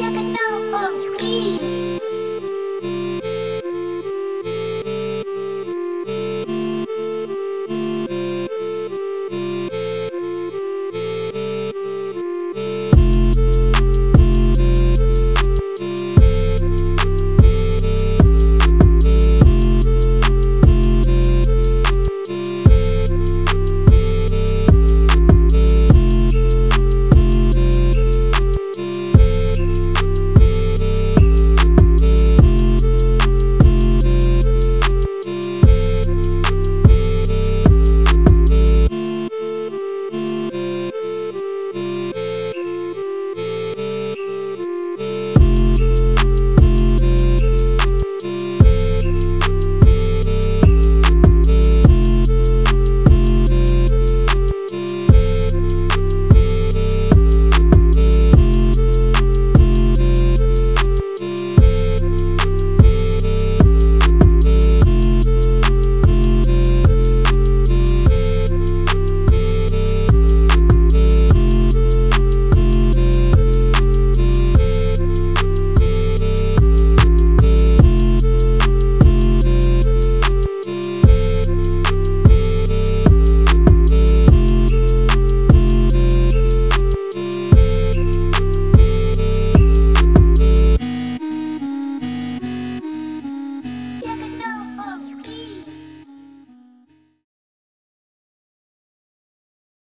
You can know all the bees.